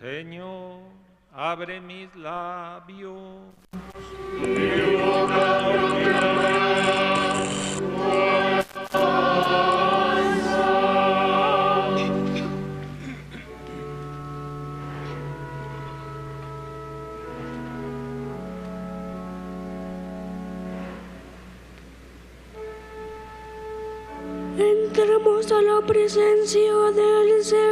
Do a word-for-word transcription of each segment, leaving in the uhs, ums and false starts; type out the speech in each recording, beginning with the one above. Señor, abre mis labios. Mi boca proclamará tu alabanza. Entremos a la presencia del Señor,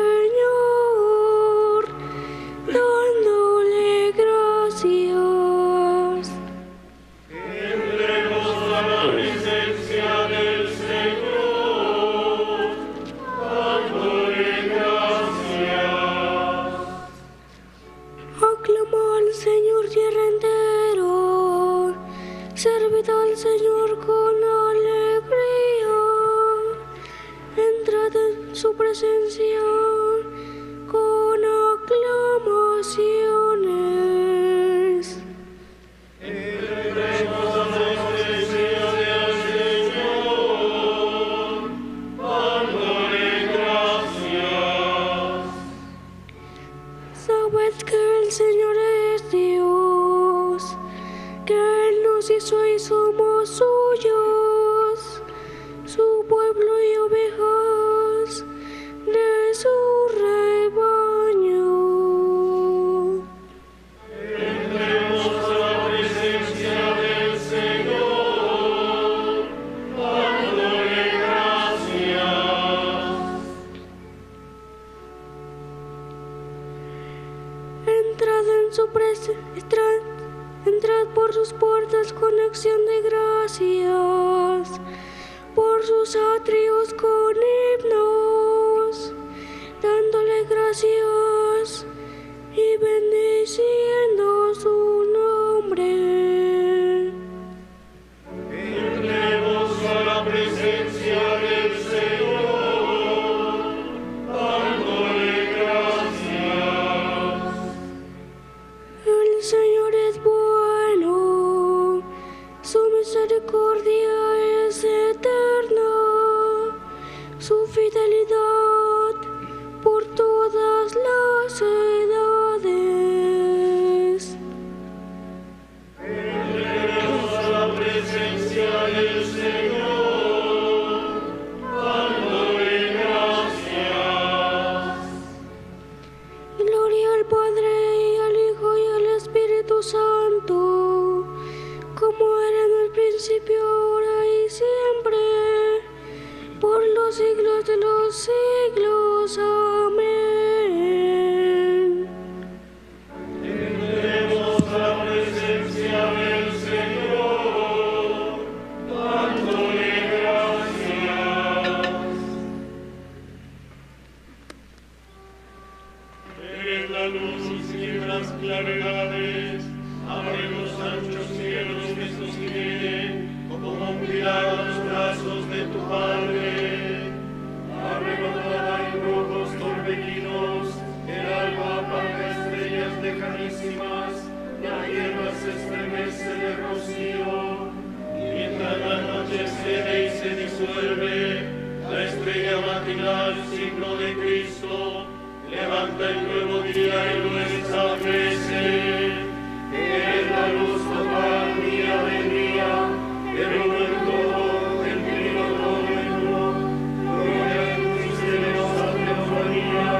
dándole gracias. Entremos a la presencia del Señor, dándole gracias. Aclama al Señor tierra entera, servid al Señor con alegría. Entrad en su presencia con aclamaciones. Entremos a la presencia del Señor, dándole gracias. Sabed que el Señor es Dios, que Él nos hizo y somos suyos, su pueblo y ovejas de su rebaño. Entremos a la presencia del Señor, dándole gracias. Entrad en su presencia, entrad por sus puertas con acción de gracias, por sus atrios con himnos, dándole gracias y bendiciendo su nombre. Entremos a la presencia del Señor, dándole gracias. El Señor es bueno, su misericordia es eterna, su fidelidad por todas las edades. Entremos a la presencia del Señor, dándole gracias. Gloria al Padre, y al Hijo, y al Espíritu Santo, como era en el principio, ahora y siempre, por los siglos de los siglos. Amén. Entremos a la presencia del Señor, dándole gracias. Eres la luz y sin las claridades, abre los anchos cielos que sostienen, como un pilar los brazos de tu Padre. La tierra se estremece de rocío, mientras la noche cede y se disuelve, la estrella matinal, signo de Cristo, levanta el nuevo día y lo establece. Eres la luz total día de día, el uno en todo, el trino todo en uno, gloria a tu misteriosa teofanía.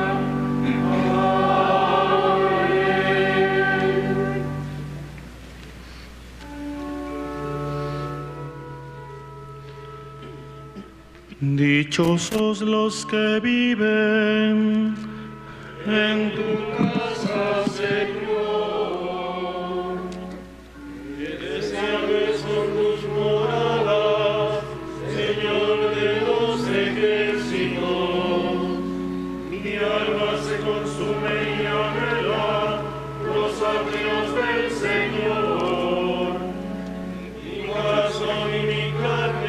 Dichosos los que viven en tu casa, Señor, que deseables son tus moradas, Señor de los ejércitos. Mi alma se consume y anhela los atrios del Señor. Mi corazón y mi carne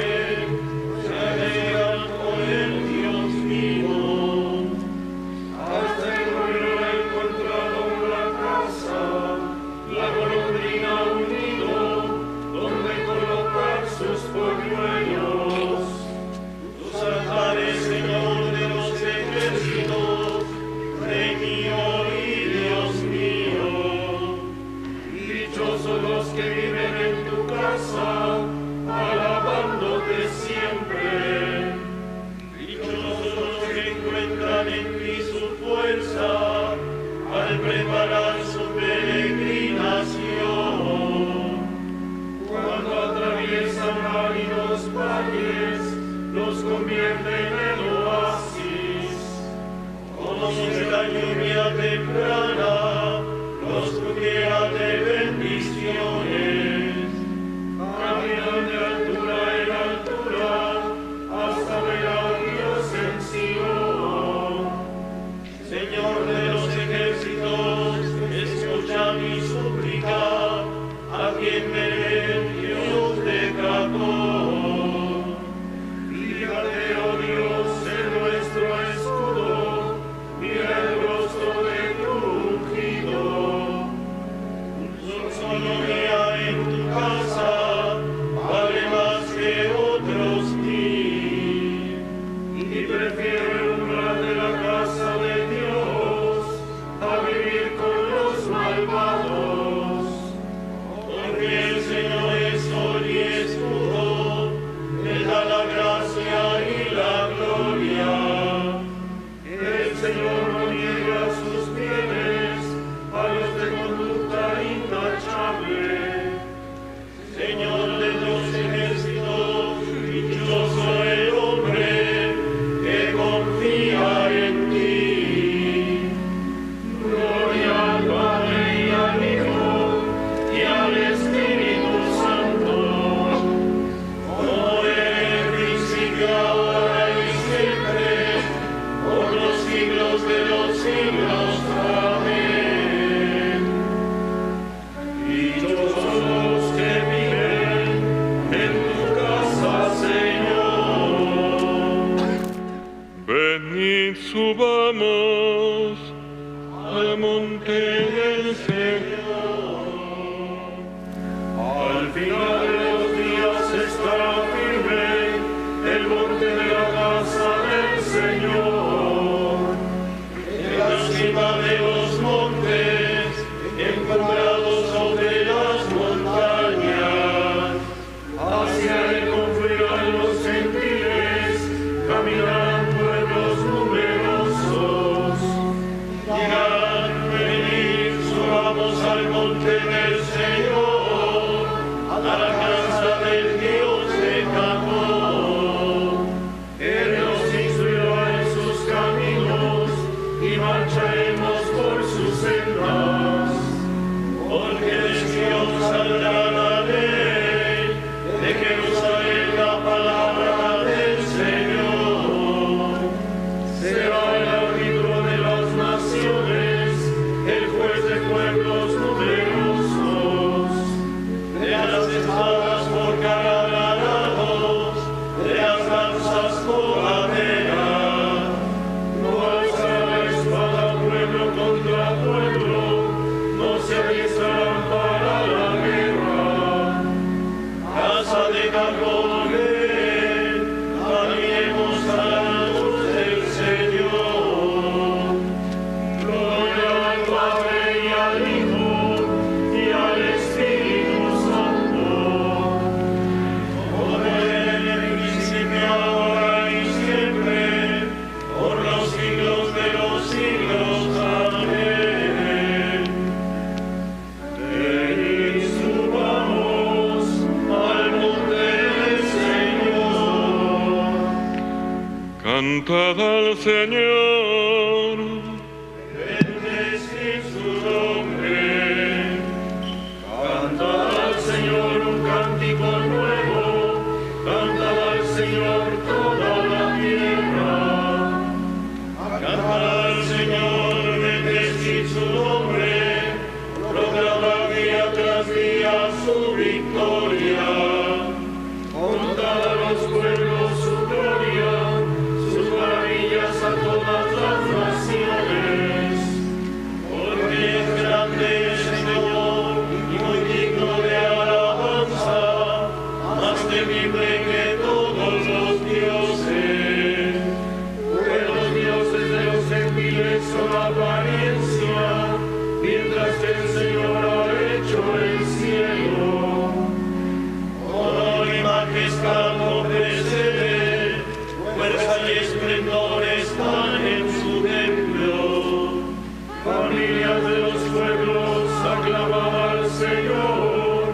de la lluvia temprana, los cubrirá de bendiciones. Camino de altura en altura, hasta ver a Dios en Sion. Señor de los ejércitos, escucha mi súplica, atiéndeme el Dios de Jacob. Cantad al Señor, bendecid su nombre. Cantad al Señor un cántico nuevo, cantad al Señor toda la tierra. Cantad al Señor, bendecid su nombre, proclamad día tras día su victoria. Contad a los pueblos su gloria, a todas las naciones, porque es grande el Señor y muy digno de alabanza, más temible que todos los dioses. Pues los dioses de los gentiles son apariencia, mientras que el Señor ha hecho el cielo. Honor y majestad lo precede, fuerza y esplendor están en su templo. Familias de los pueblos, aclamad al Señor,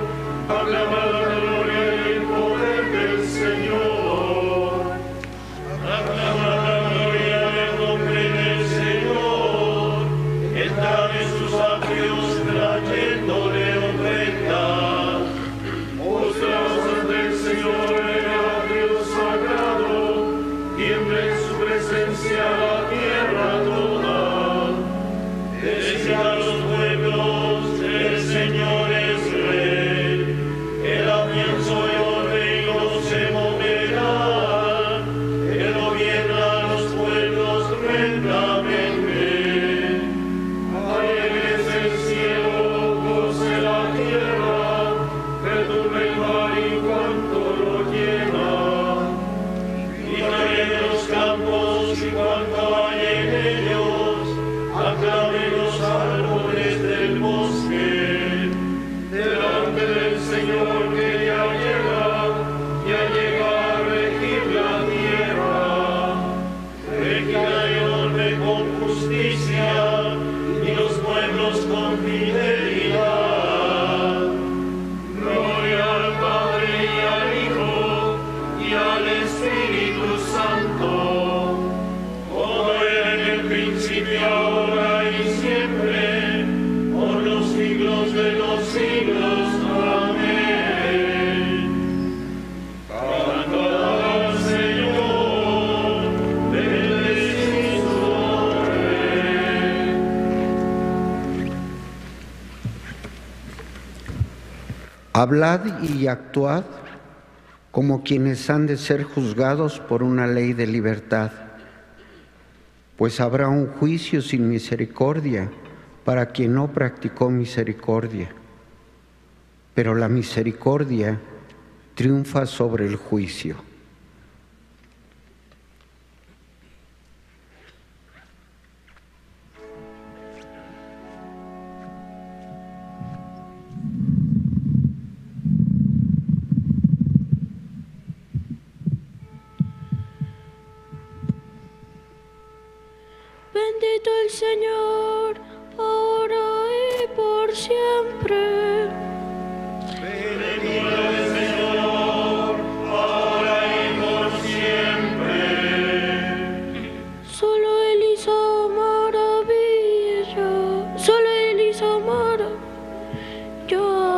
aclamad la gloria y el poder del Señor, aclamad la gloria del nombre del Señor. tiembla en su presencia la tierra toda. Decid a los pueblos, el Señor es rey, Él afianzó el reino, se moverá, Él gobierna a los pueblos rectamente. Alégrese el cielo, goce la tierra, retumbe el mar y cuanto lo llena. Campos y cuanto hay en ellos, aclamen los árboles del bosque, delante del Señor que ya llega, ya llega a regir la tierra, regirá y ordenará con justicia, y los pueblos con fidelidad. Gloria al Padre y al Hijo y al Espíritu Santo. Ahora y siempre, por los siglos de los siglos. Amén. Cantad al Señor, bendecid su Rey. Hablad y actuad como quienes han de ser juzgados por una ley de libertad, pues habrá un juicio sin misericordia para quien no practicó misericordia. Pero la misericordia triunfa sobre el juicio. Bendito el Señor, ahora y por siempre. Bendito el Señor, ahora y por siempre. Solo Él hizo maravilla, solo Él hizo maravillas.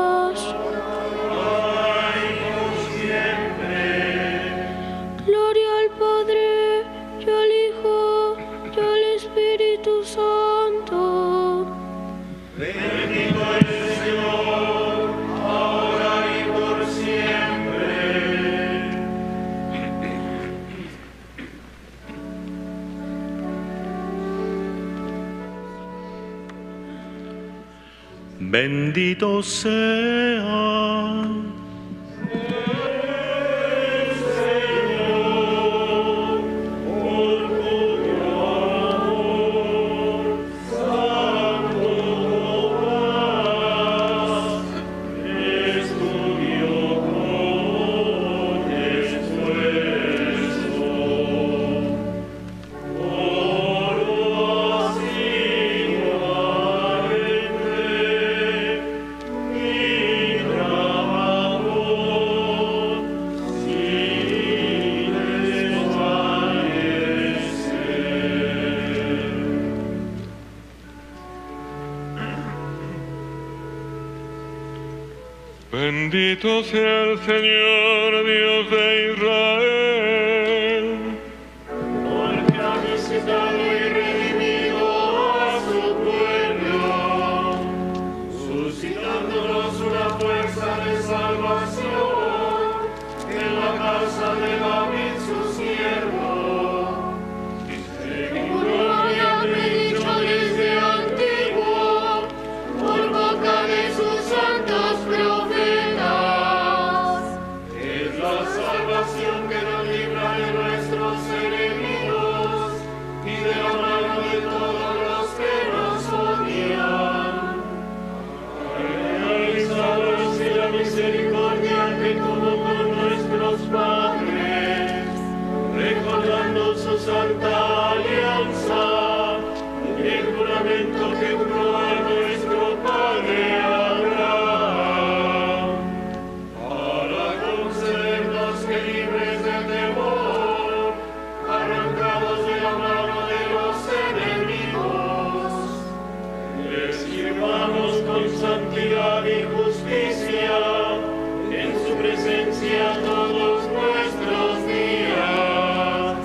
Ahora y por siempre. Gloria al Padre. Bendito el Señor, ahora y por siempre. Bendito sea Bendito sea el Señor, Dios de Israel, porque ha visitado y redimido a su pueblo, suscitándonos una fuerza de salvación en la casa de David su siervo, según había predicho desde antiguo por boca de sus santos profetas. Misericordia que tuvo con nuestros padres, recordando su santa alianza, el juramento que juró a nuestro padre Abraham, para concedernos que libres del temor, arrancados de la mano de los enemigos, les sirvamos con santidad y justicia. En su presencia todos nuestros días.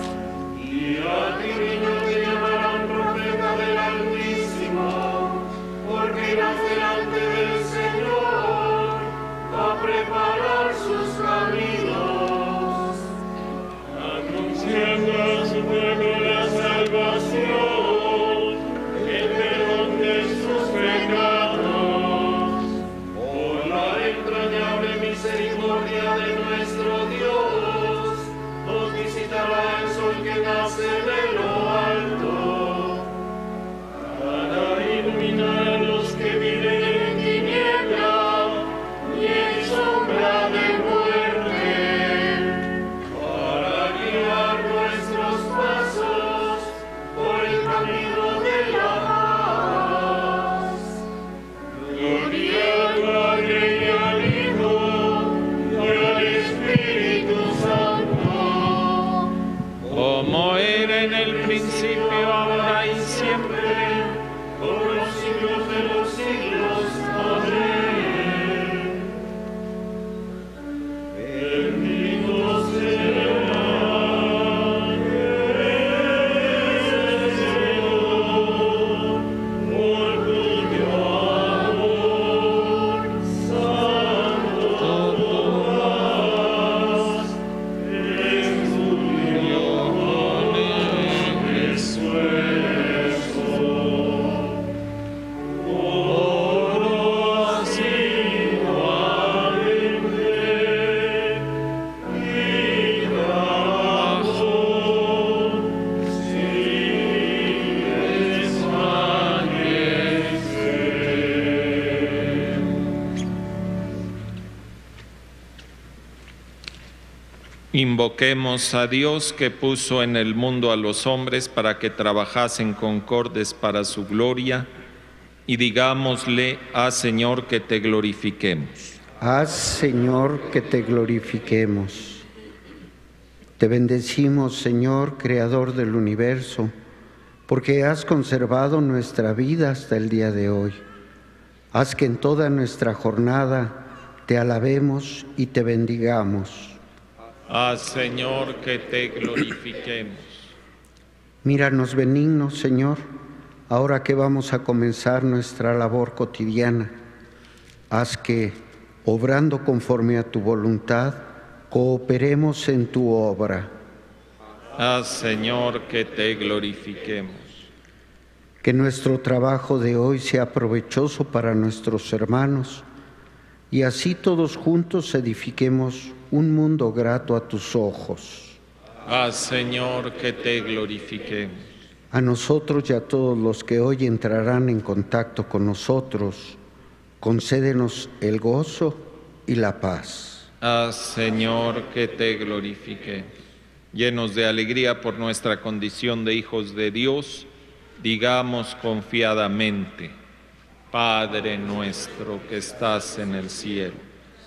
Invoquemos a Dios, que puso en el mundo a los hombres para que trabajasen concordes para su gloria, y digámosle: haz, Señor, que te glorifiquemos. Haz, Señor, que te glorifiquemos. Te bendecimos, Señor, Creador del universo, porque has conservado nuestra vida hasta el día de hoy. Haz que en toda nuestra jornada te alabemos y te bendigamos. Haz, Señor, que te glorifiquemos. Míranos benigno, Señor, ahora que vamos a comenzar nuestra labor cotidiana. Haz que, obrando conforme a tu voluntad, cooperemos en tu obra. Haz, Señor, que te glorifiquemos. Que nuestro trabajo de hoy sea provechoso para nuestros hermanos, y así todos juntos edifiquemos un mundo grato a tus ojos. Haz, Señor, que te glorifiquemos. A nosotros y a todos los que hoy entrarán en contacto con nosotros, concédenos el gozo y la paz. Haz, Señor, que te glorifiquemos. Llenos de alegría por nuestra condición de hijos de Dios, digamos confiadamente: Padre nuestro que estás en el cielo,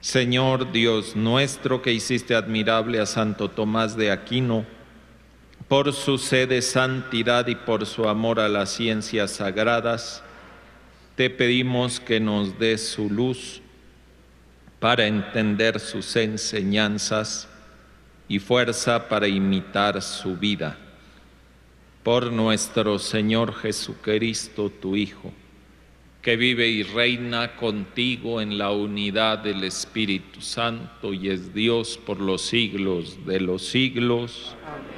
Señor Dios nuestro, que hiciste admirable a Santo Tomás de Aquino por su sed de santidad y por su amor a las ciencias sagradas, te pedimos que nos des su luz para entender sus enseñanzas y fuerza para imitar su vida. Por nuestro Señor Jesucristo, tu Hijo, que vive y reina contigo en la unidad del Espíritu Santo y es Dios por los siglos de los siglos. Amén.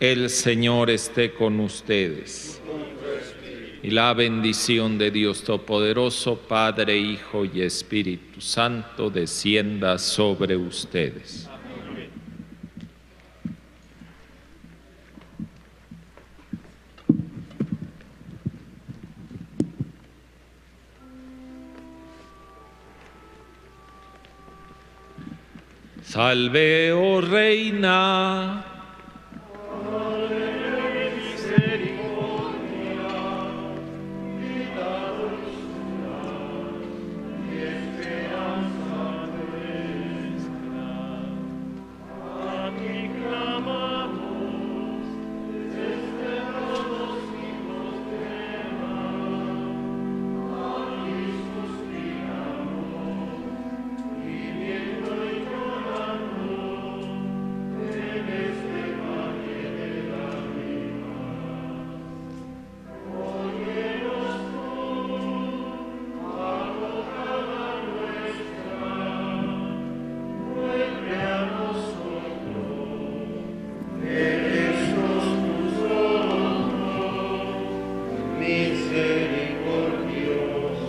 El Señor esté con ustedes. Y la bendición de Dios Todopoderoso, Padre, Hijo y Espíritu Santo, descienda sobre ustedes. Salve, oh Reina, Madre de misericordia, vida, dulzura y esperanza nuestra. A ti clamamos desde los siglos de mar. A ti suspiramos, viviendo y llorando. Amen. misericordioso,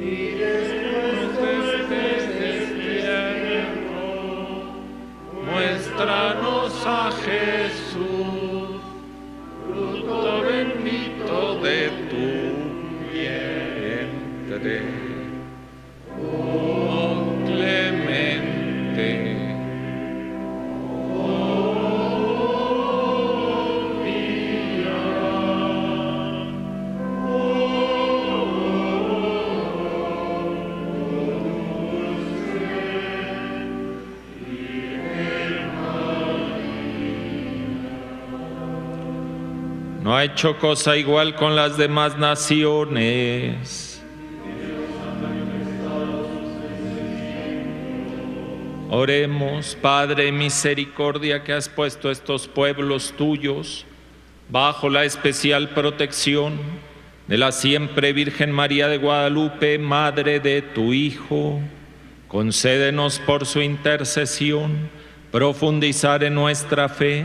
y después de este destierro, muéstranos a Jesús, fruto bendito de tu vientre. Oh clemente, no ha hecho cosa igual con las demás naciones. Oremos, Padre, misericordia, que has puesto estos pueblos tuyos bajo la especial protección de la siempre Virgen María de Guadalupe, Madre de tu Hijo. Concédenos por su intercesión profundizar en nuestra fe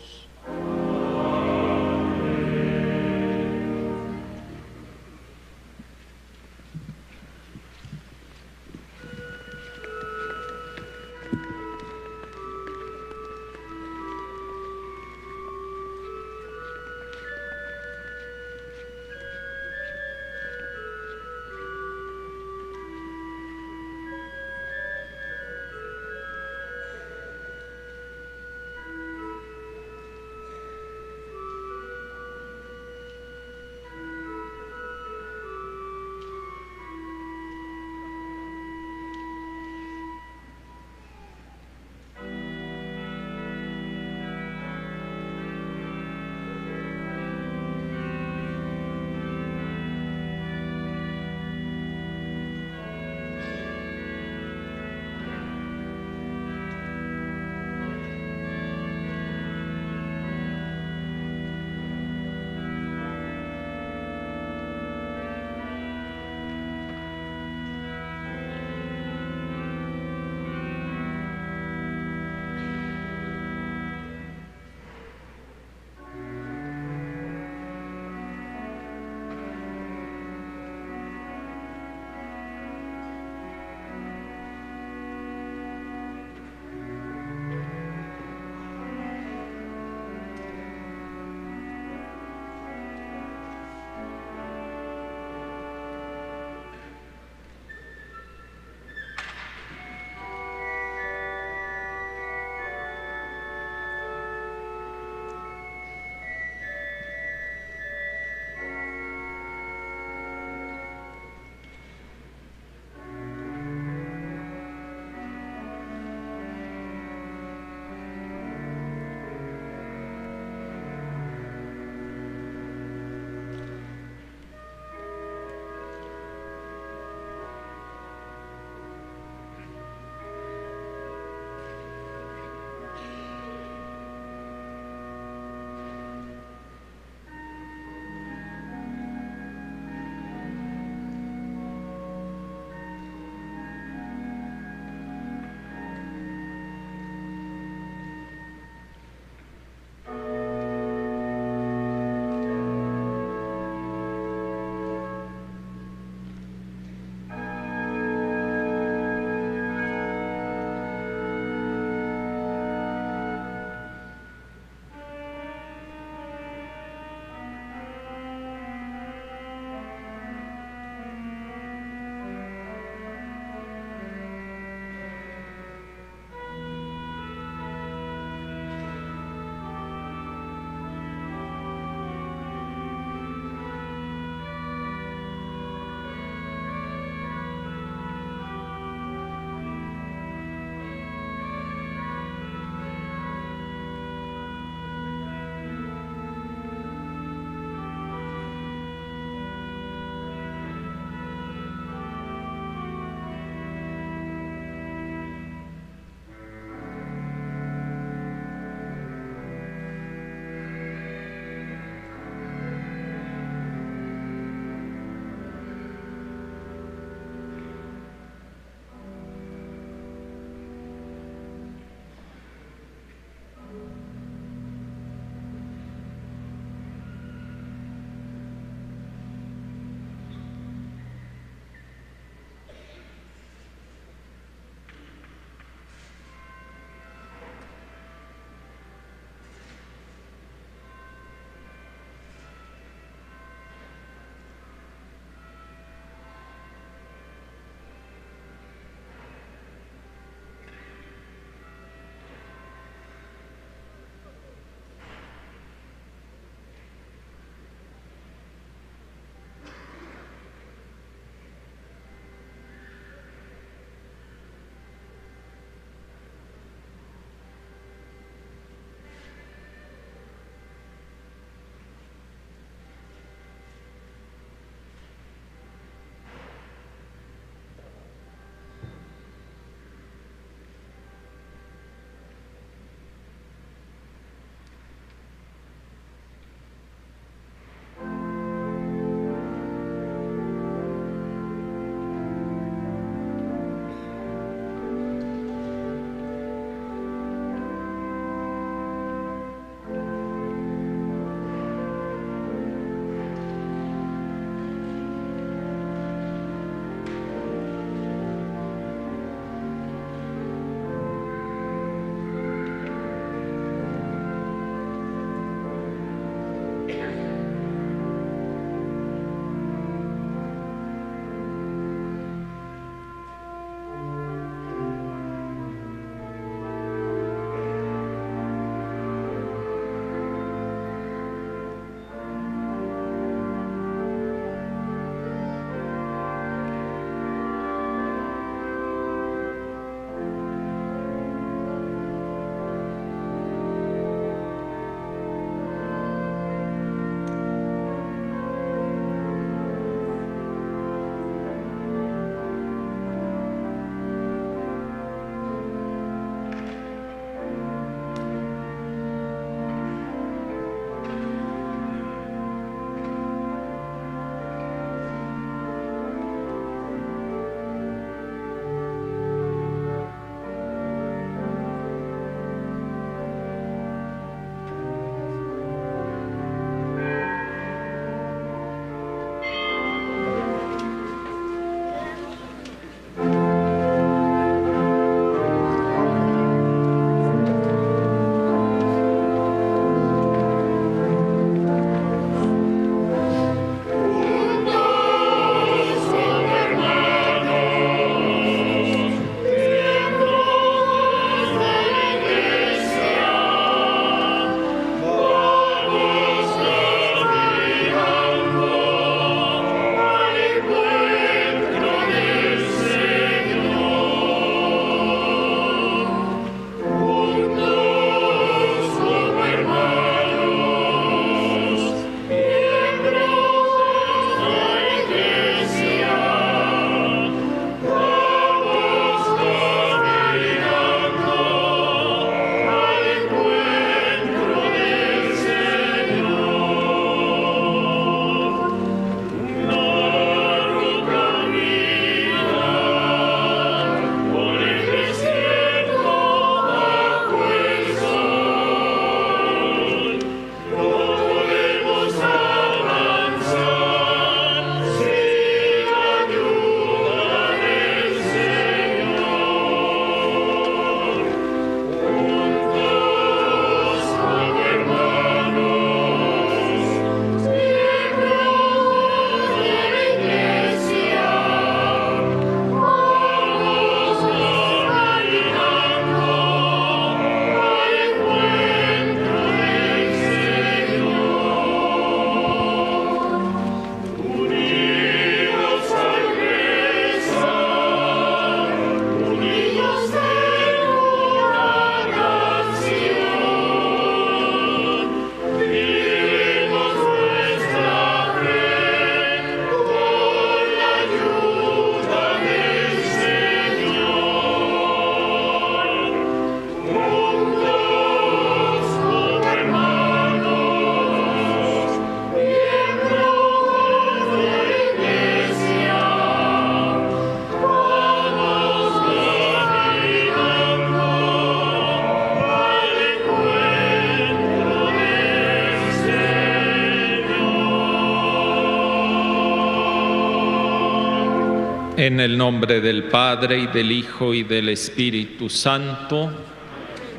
En el nombre del Padre, y del Hijo, y del Espíritu Santo,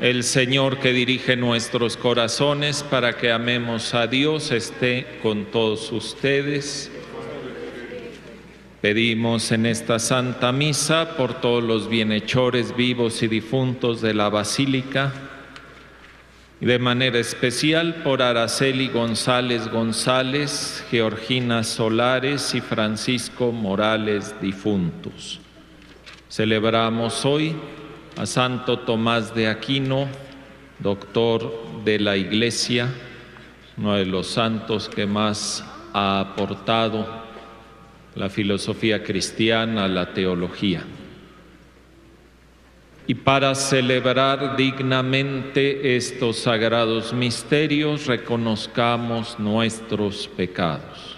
el Señor que dirige nuestros corazones para que amemos a Dios esté con todos ustedes. Pedimos en esta Santa Misa por todos los bienhechores vivos y difuntos de la Basílica, y de manera especial por Araceli González González, Georgina Solares y Francisco Morales, difuntos. Celebramos hoy a Santo Tomás de Aquino, doctor de la Iglesia, uno de los santos que más ha aportado la filosofía cristiana, la teología. Y para celebrar dignamente estos sagrados misterios, reconozcamos nuestros pecados.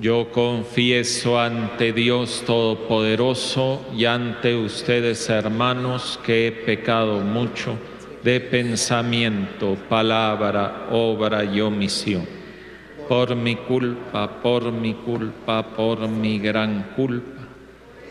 Yo confieso ante Dios Todopoderoso y ante ustedes, hermanos, que he pecado mucho de pensamiento, palabra, obra y omisión. Por mi culpa, por mi culpa, por mi gran culpa.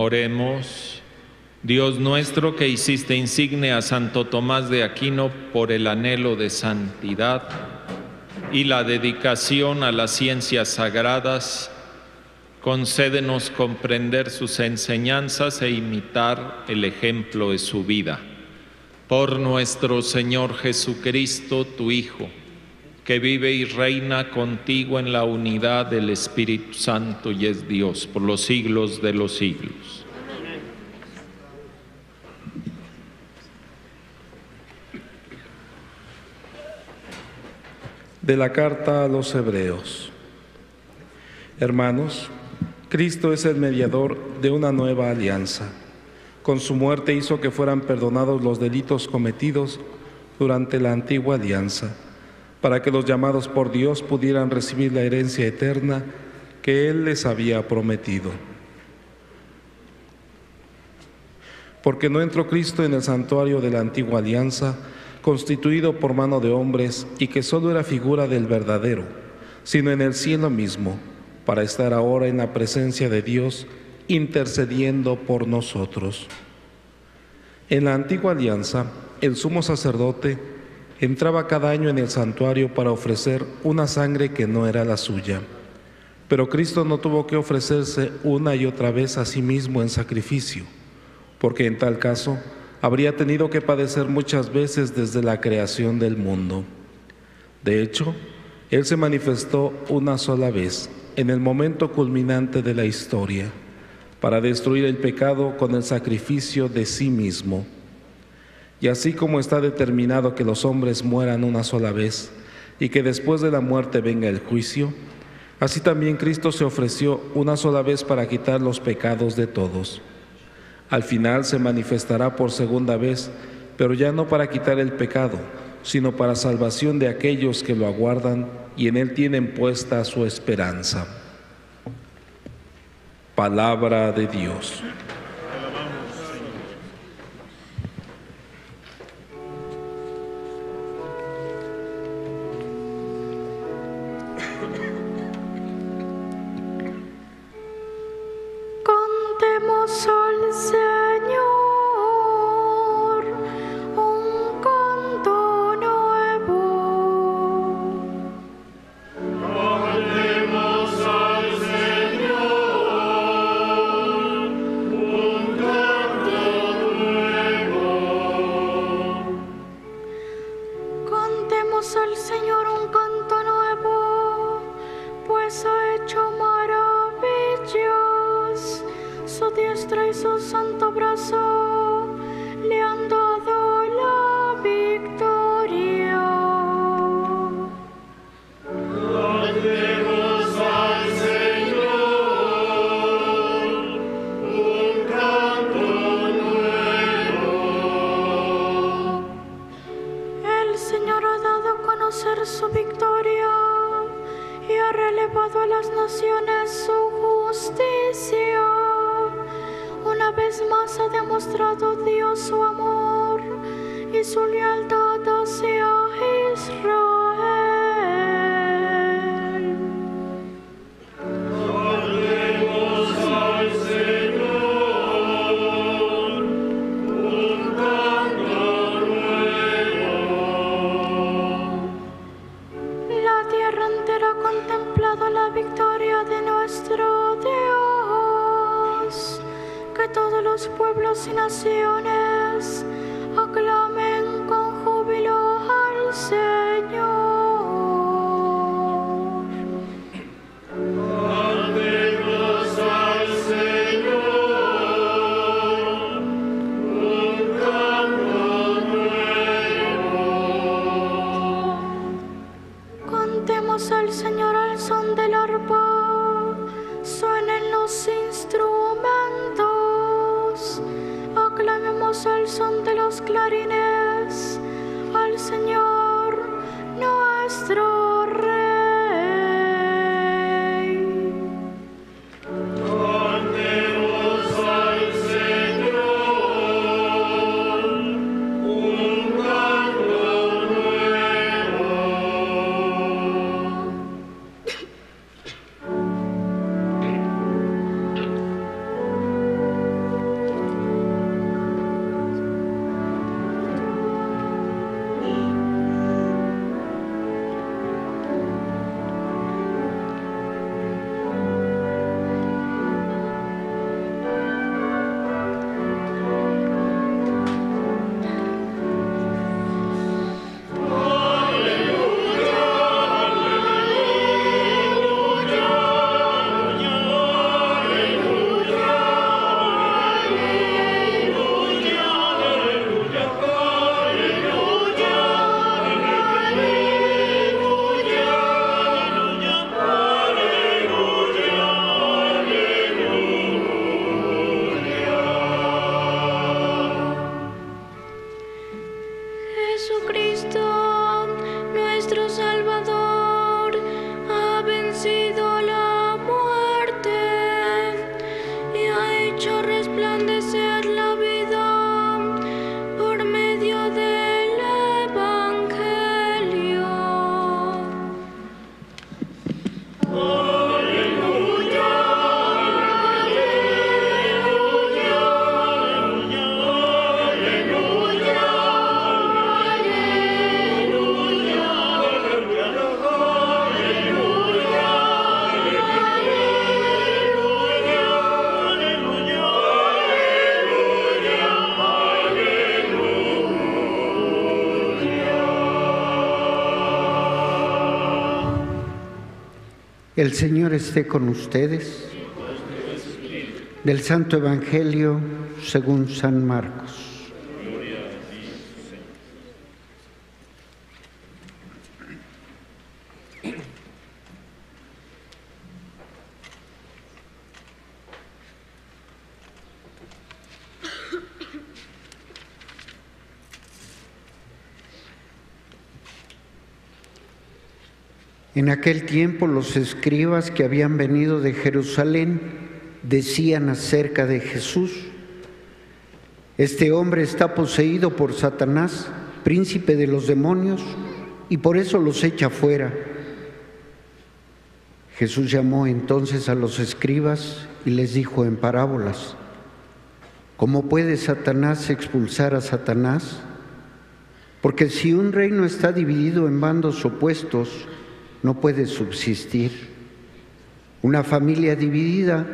Oremos. Dios nuestro, que hiciste insigne a Santo Tomás de Aquino por el anhelo de santidad y la dedicación a las ciencias sagradas, concédenos comprender sus enseñanzas e imitar el ejemplo de su vida. Por nuestro Señor Jesucristo, tu Hijo, que vive y reina contigo en la unidad del Espíritu Santo y es Dios, por los siglos de los siglos. De la Carta a los Hebreos. Hermanos, Cristo es el mediador de una nueva alianza. Con su muerte hizo que fueran perdonados los delitos cometidos durante la antigua alianza, para que los llamados por Dios pudieran recibir la herencia eterna que Él les había prometido. Porque no entró Cristo en el santuario de la antigua alianza, constituido por mano de hombres y que solo era figura del verdadero, sino en el cielo mismo, para estar ahora en la presencia de Dios, intercediendo por nosotros. En la antigua alianza, el sumo sacerdote entraba cada año en el santuario para ofrecer una sangre que no era la suya. Pero Cristo no tuvo que ofrecerse una y otra vez a sí mismo en sacrificio, porque en tal caso habría tenido que padecer muchas veces desde la creación del mundo. De hecho, Él se manifestó una sola vez, en el momento culminante de la historia, para destruir el pecado con el sacrificio de sí mismo. Y así como está determinado que los hombres mueran una sola vez y que después de la muerte venga el juicio, así también Cristo se ofreció una sola vez para quitar los pecados de todos. Al final se manifestará por segunda vez, pero ya no para quitar el pecado, sino para salvación de aquellos que lo aguardan y en Él tienen puesta su esperanza. Palabra de Dios. su santo brazo le han dado la victoria. Cantemos al Señor un canto nuevo. El Señor ha dado a conocer su victoria y ha relevado a las naciones su justicia. Una vez más ha demostrado Dios su amor y su lealtad hacia Israel. Cantemos al Señor un canto nuevo. La tierra entera ha contemplado la victoria de nuestro Dios. Que todos los pueblos y naciones aclamen con júbilo al Señor. Cantemos al Señor un canto nuevo. Cantemos al Señor al son del arpa, suenen los instrumentos. Aclamemos al son de los clarines al Señor nuestro Rey. Cantemos al Señor un canto nuevo. El Señor esté con ustedes. Del Santo Evangelio según San Marcos. En aquel tiempo los escribas que habían venido de Jerusalén decían acerca de Jesús: este hombre está poseído por Satanás, príncipe de los demonios, y por eso los echa fuera. Jesús llamó entonces a los escribas y les dijo en parábolas: ¿cómo puede Satanás expulsar a Satanás? Porque si un reino está dividido en bandos opuestos, no puede subsistir. Una familia dividida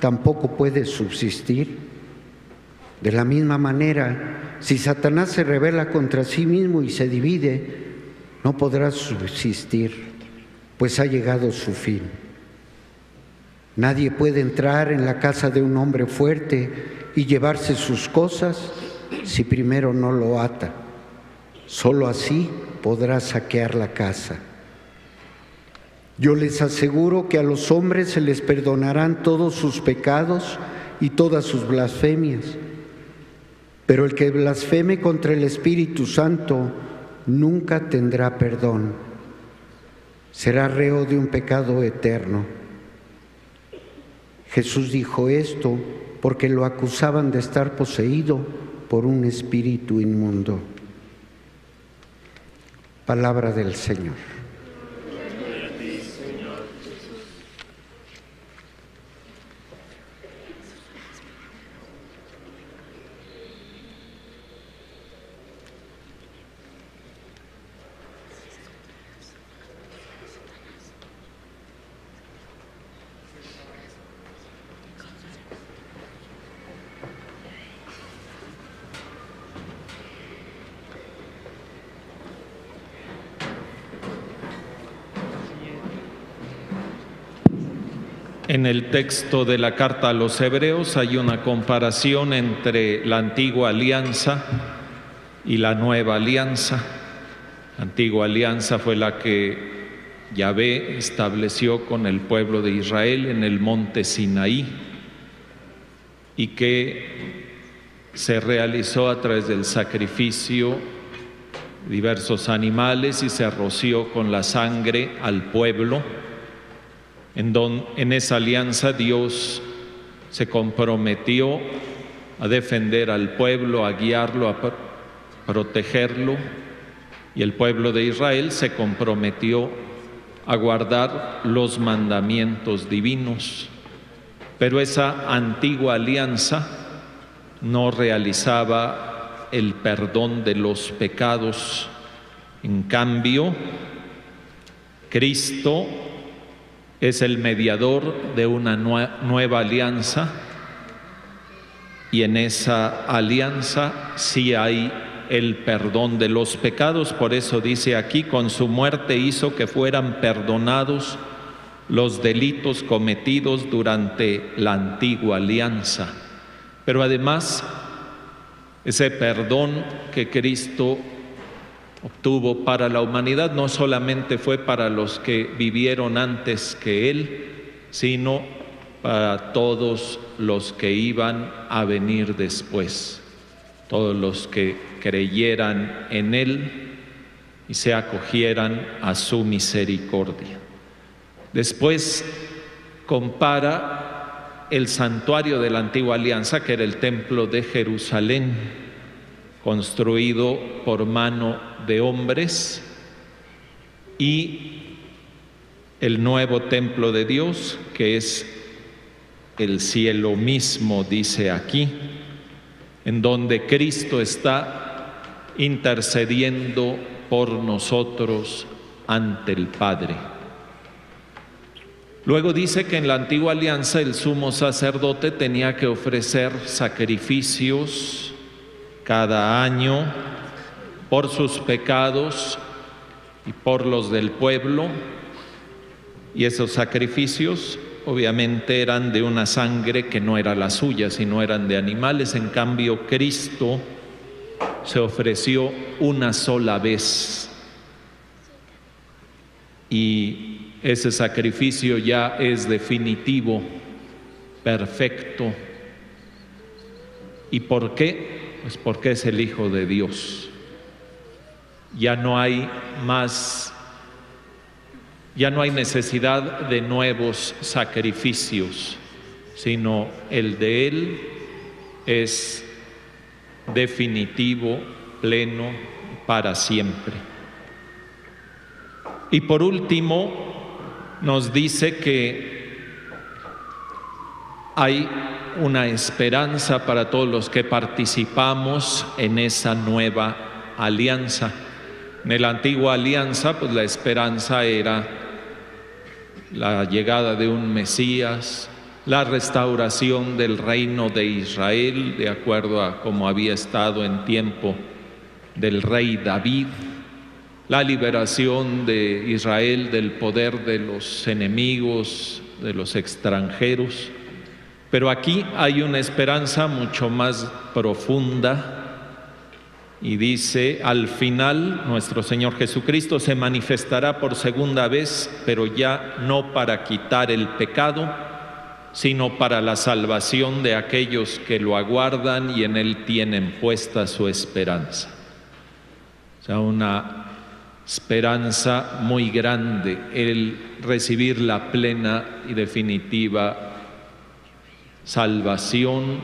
tampoco puede subsistir. De la misma manera, si Satanás se rebela contra sí mismo y se divide, no podrá subsistir, pues ha llegado su fin. Nadie puede entrar en la casa de un hombre fuerte y llevarse sus cosas si primero no lo ata. Solo así podrá saquear la casa. Yo les aseguro que a los hombres se les perdonarán todos sus pecados y todas sus blasfemias, pero el que blasfeme contra el Espíritu Santo nunca tendrá perdón. Será reo de un pecado eterno. Jesús dijo esto porque lo acusaban de estar poseído por un espíritu inmundo. Palabra del Señor. En el texto de la carta a los Hebreos hay una comparación entre la antigua alianza y la nueva alianza. La antigua alianza fue la que Yahvé estableció con el pueblo de Israel en el monte Sinaí y que se realizó a través del sacrificio de diversos animales y se roció con la sangre al pueblo. En, don, en esa alianza Dios se comprometió a defender al pueblo, a guiarlo, a protegerlo, y el pueblo de Israel se comprometió a guardar los mandamientos divinos. Pero esa antigua alianza no realizaba el perdón de los pecados. En cambio, Cristo es el mediador de una nueva alianza, y en esa alianza sí hay el perdón de los pecados. Por eso dice aquí: con su muerte hizo que fueran perdonados los delitos cometidos durante la antigua alianza. Pero además, ese perdón que Cristo obtuvo para la humanidad no solamente fue para los que vivieron antes que él, sino para todos los que iban a venir después, todos los que creyeran en él y se acogieran a su misericordia. Después compara el santuario de la antigua alianza, que era el templo de Jerusalén, construido por mano de hombres, y el nuevo templo de Dios, que es el cielo mismo, dice aquí, en donde Cristo está intercediendo por nosotros ante el Padre. Luego dice que en la antigua alianza el sumo sacerdote tenía que ofrecer sacrificios cada año por sus pecados y por los del pueblo, y esos sacrificios obviamente eran de una sangre que no era la suya, sino eran de animales. En cambio, Cristo se ofreció una sola vez, y ese sacrificio ya es definitivo, perfecto. ¿Y por qué? Pues porque es el Hijo de Dios. Ya no hay más, ya no hay necesidad de nuevos sacrificios, sino el de él es definitivo, pleno, para siempre. Y por último, nos dice que hay una esperanza para todos los que participamos en esa nueva alianza. En la antigua alianza, pues la esperanza era la llegada de un Mesías, la restauración del reino de Israel, de acuerdo a como había estado en tiempo del rey David, la liberación de Israel del poder de los enemigos de los extranjeros. Pero aquí hay una esperanza mucho más profunda y dice, al final nuestro Señor Jesucristo se manifestará por segunda vez, pero ya no para quitar el pecado, sino para la salvación de aquellos que lo aguardan y en Él tienen puesta su esperanza. O sea, una esperanza muy grande, el recibir la plena y definitiva salvación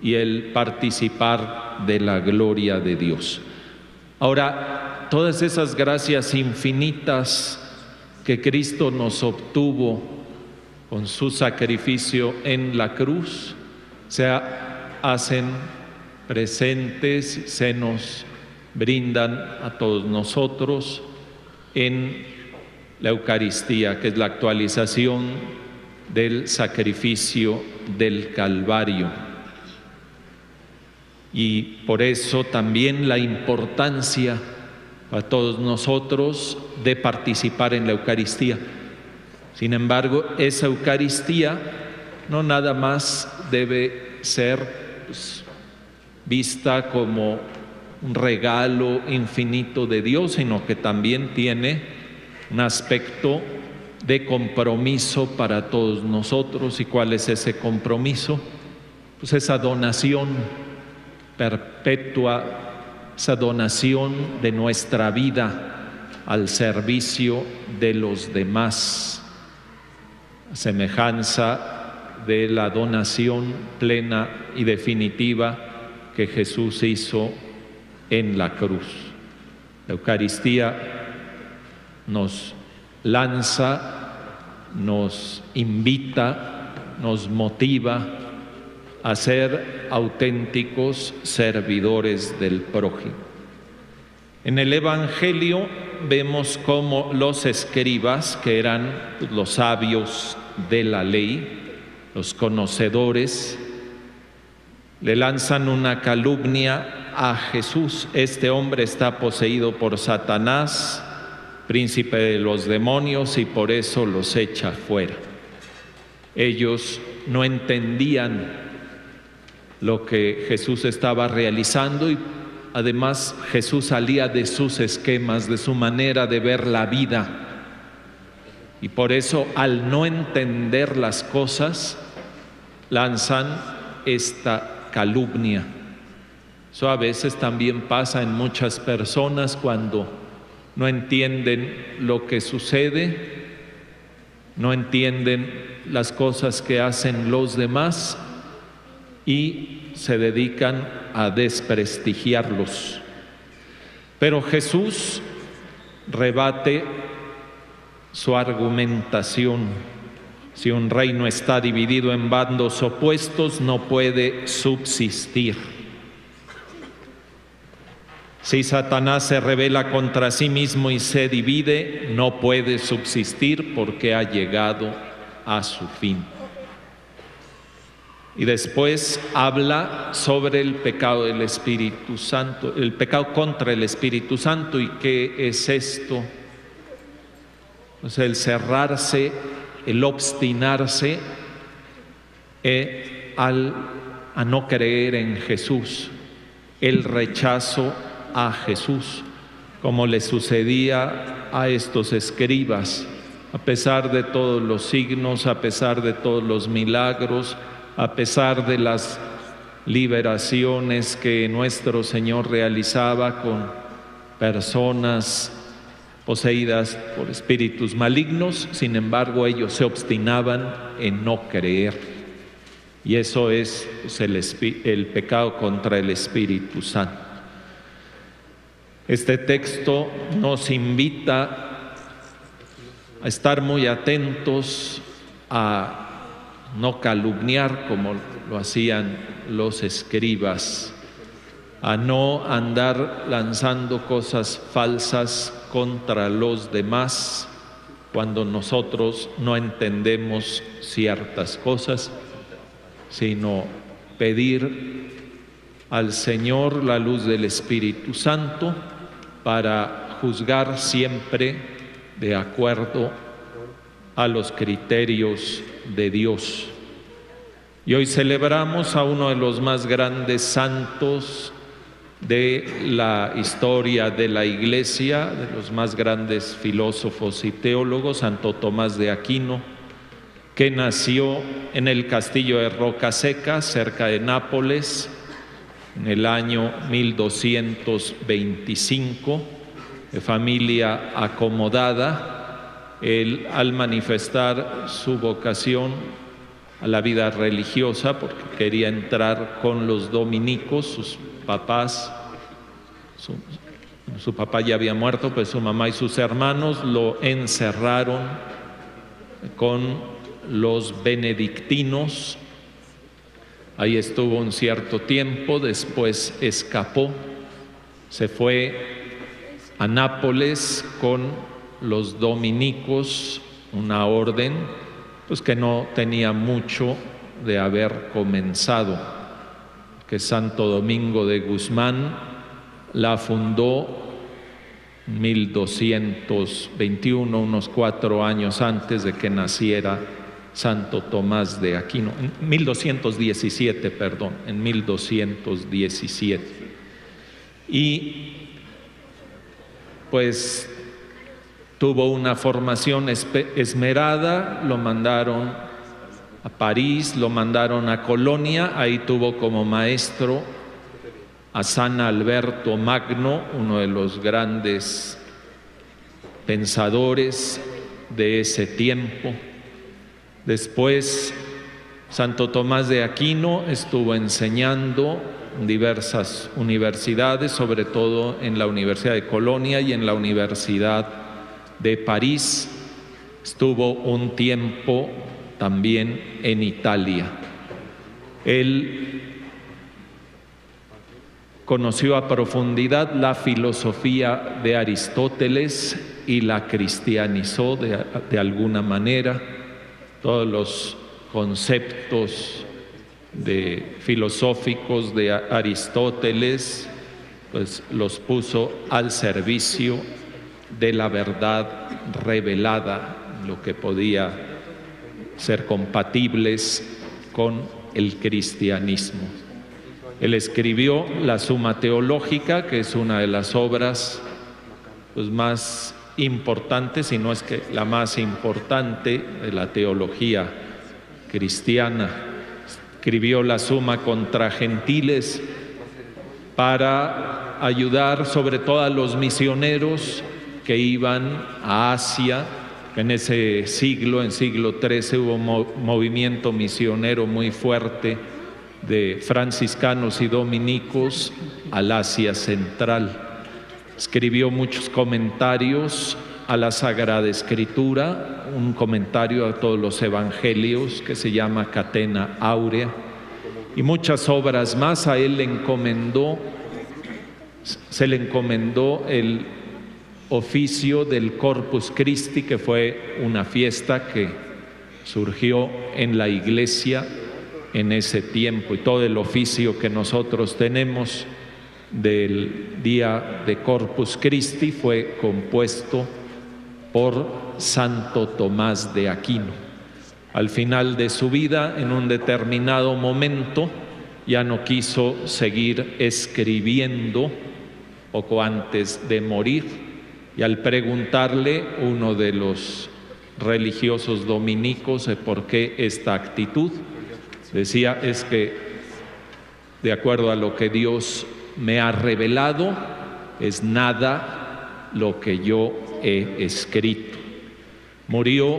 y el participar de la gloria de Dios. Ahora, todas esas gracias infinitas que Cristo nos obtuvo con su sacrificio en la cruz, se hacen presentes, se nos brindan a todos nosotros en la Eucaristía, que es la actualización del sacrificio del Calvario. Y por eso también la importancia para todos nosotros de participar en la Eucaristía. Sin embargo, esa Eucaristía no nada más debe ser pues, vista como un regalo infinito de Dios, sino que también tiene un aspecto de compromiso para todos nosotros. ¿Y cuál es ese compromiso? Pues esa donación perpetua, esa donación de nuestra vida al servicio de los demás, a semejanza de la donación plena y definitiva que Jesús hizo en la cruz. La Eucaristía nos lanza, nos invita, nos motiva a ser auténticos servidores del prójimo. En el Evangelio vemos cómo los escribas, que eran los sabios de la ley, los conocedores, le lanzan una calumnia a Jesús. Este hombre está poseído por Satanás, príncipe de los demonios, y por eso los echa fuera. Ellos no entendían lo que Jesús estaba realizando, y además Jesús salía de sus esquemas, de su manera de ver la vida, y por eso al no entender las cosas lanzan esta calumnia. Eso a veces también pasa en muchas personas cuando no entienden lo que sucede, no entienden las cosas que hacen los demás y se dedican a desprestigiarlos. Pero Jesús rebate su argumentación. Si un reino está dividido en bandos opuestos, no puede subsistir. Si Satanás se rebela contra sí mismo y se divide, no puede subsistir porque ha llegado a su fin. Y después habla sobre el pecado del Espíritu Santo, el pecado contra el Espíritu Santo. ¿Y qué es esto? Pues el cerrarse, el obstinarse eh, al, a no creer en Jesús, el rechazo a Jesús, como le sucedía a estos escribas. A pesar de todos los signos, a pesar de todos los milagros, a pesar de las liberaciones que nuestro Señor realizaba con personas poseídas por espíritus malignos, sin embargo ellos se obstinaban en no creer. Y eso es, es el, el pecado contra el Espíritu Santo. Este texto nos invita a estar muy atentos, a no calumniar como lo hacían los escribas, a no andar lanzando cosas falsas contra los demás cuando nosotros no entendemos ciertas cosas, sino pedir al Señor la luz del Espíritu Santo para juzgar siempre de acuerdo a los criterios de Dios. Y hoy celebramos a uno de los más grandes santos de la historia de la Iglesia, de los más grandes filósofos y teólogos, Santo Tomás de Aquino, que nació en el castillo de Rocaseca, cerca de Nápoles, en el año mil doscientos veinticinco, de familia acomodada. Él, al manifestar su vocación a la vida religiosa, porque quería entrar con los dominicos, sus papás, su, su papá ya había muerto, pues su mamá y sus hermanos lo encerraron con los benedictinos. Ahí estuvo un cierto tiempo, después escapó, se fue a Nápoles con los dominicos, una orden pues que no tenía mucho de haber comenzado, que Santo Domingo de Guzmán la fundó en mil doscientos veintiuno, unos cuatro años antes de que naciera Santo Tomás de Aquino, en mil doscientos diecisiete, perdón, en mil doscientos diecisiete. Y pues tuvo una formación esmerada, lo mandaron a París, lo mandaron a Colonia, ahí tuvo como maestro a San Alberto Magno, uno de los grandes pensadores de ese tiempo. Después, Santo Tomás de Aquino estuvo enseñando en diversas universidades, sobre todo en la Universidad de Colonia y en la Universidad de París. Estuvo un tiempo también en Italia. Él conoció a profundidad la filosofía de Aristóteles y la cristianizó de, de alguna manera. Todos los conceptos de, filosóficos de Aristóteles, pues los puso al servicio de la verdad revelada, lo que podía ser compatibles con el cristianismo. Él escribió la Suma Teológica, que es una de las obras pues, más importante, si no es que la más importante de la teología cristiana. Escribió la Suma Contra Gentiles para ayudar sobre todo a los misioneros que iban a Asia. En ese siglo, en siglo trece, hubo un movimiento misionero muy fuerte de franciscanos y dominicos al Asia Central. Escribió muchos comentarios a la Sagrada Escritura, un comentario a todos los evangelios que se llama Catena Áurea, y muchas obras más. A él le encomendó, se le encomendó el oficio del Corpus Christi, que fue una fiesta que surgió en la Iglesia en ese tiempo, y todo el oficio que nosotros tenemos del día de Corpus Christi fue compuesto por Santo Tomás de Aquino. Al final de su vida, en un determinado momento, ya no quiso seguir escribiendo, poco antes de morir, y al preguntarle uno de los religiosos dominicos por qué esta actitud, decía: es que de acuerdo a lo que Dios me ha revelado, es nada lo que yo he escrito. Murió